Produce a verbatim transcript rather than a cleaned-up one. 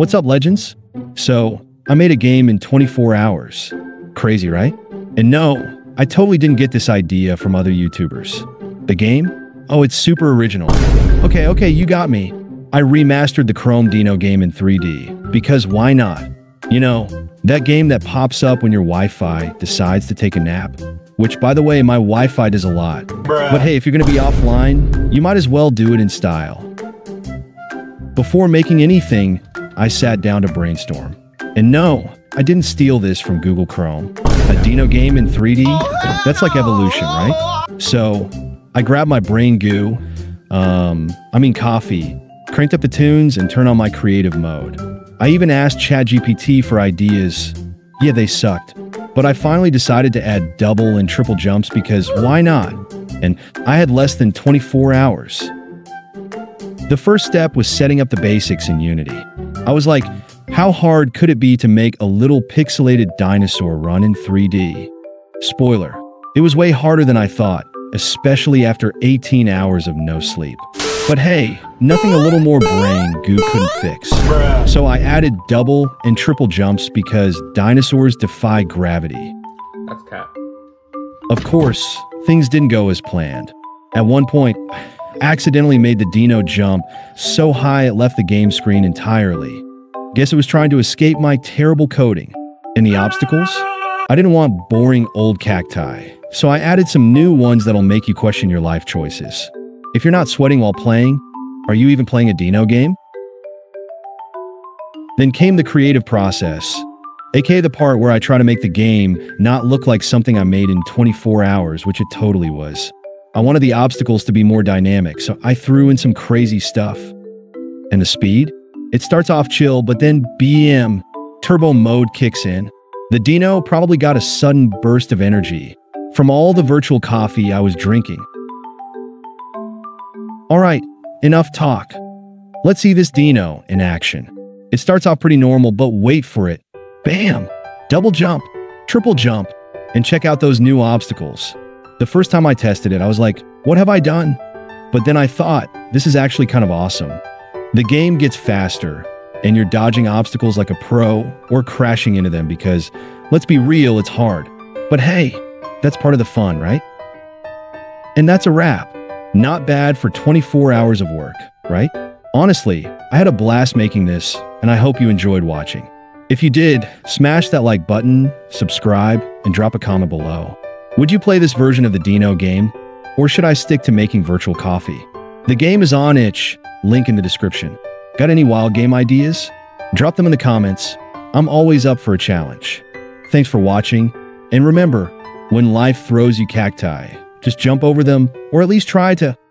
What's up, legends? So, I made a game in twenty-four hours. Crazy, right? And no, I totally didn't get this idea from other YouTubers. The game? Oh, it's super original. Okay, okay, you got me. I remastered the Chrome Dino game in three D, because why not? You know, that game that pops up when your Wi-Fi decides to take a nap. Which, by the way, my Wi-Fi does a lot. Bruh. But hey, if you're gonna be offline, you might as well do it in style. Before making anything, I sat down to brainstorm. And no, I didn't steal this from Google Chrome. A Dino game in three D? That's like evolution, right? So, I grabbed my brain goo, um, I mean coffee, cranked up the tunes, and turned on my creative mode. I even asked ChatGPT for ideas. Yeah, they sucked. But I finally decided to add double and triple jumps because why not? And I had less than twenty-four hours. The first step was setting up the basics in Unity. I was like, how hard could it be to make a little pixelated dinosaur run in three D? Spoiler, it was way harder than I thought, especially after eighteen hours of no sleep. But hey, nothing a little more brain goo couldn't fix. So I added double and triple jumps because dinosaurs defy gravity. That's cat. Of course, things didn't go as planned. At one point, I accidentally made the dino jump so high it left the game screen entirely. Guess it was trying to escape my terrible coding. And the obstacles? I didn't want boring old cacti, so I added some new ones that'll make you question your life choices. If you're not sweating while playing, are you even playing a Dino game? Then came the creative process, aka the part where I try to make the game not look like something I made in twenty-four hours, which it totally was. I wanted the obstacles to be more dynamic, so I threw in some crazy stuff. And the speed? It starts off chill, but then B M, turbo mode kicks in. The Dino probably got a sudden burst of energy from all the virtual coffee I was drinking. Alright, enough talk. Let's see this Dino in action. It starts off pretty normal, but wait for it. Bam! Double jump, triple jump, and check out those new obstacles. The first time I tested it, I was like, what have I done? But then I thought, this is actually kind of awesome. The game gets faster, and you're dodging obstacles like a pro or crashing into them because, let's be real, it's hard. But hey, that's part of the fun, right? And that's a wrap. Not bad for twenty-four hours of work, right? Honestly, I had a blast making this, and I hope you enjoyed watching. If you did, smash that like button, subscribe, and drop a comment below. Would you play this version of the Dino game, or should I stick to making virtual coffee? The game is on itch, link in the description. Got any wild game ideas? Drop them in the comments. I'm always up for a challenge. Thanks for watching, and remember, when life throws you cacti, just jump over them, or at least try to.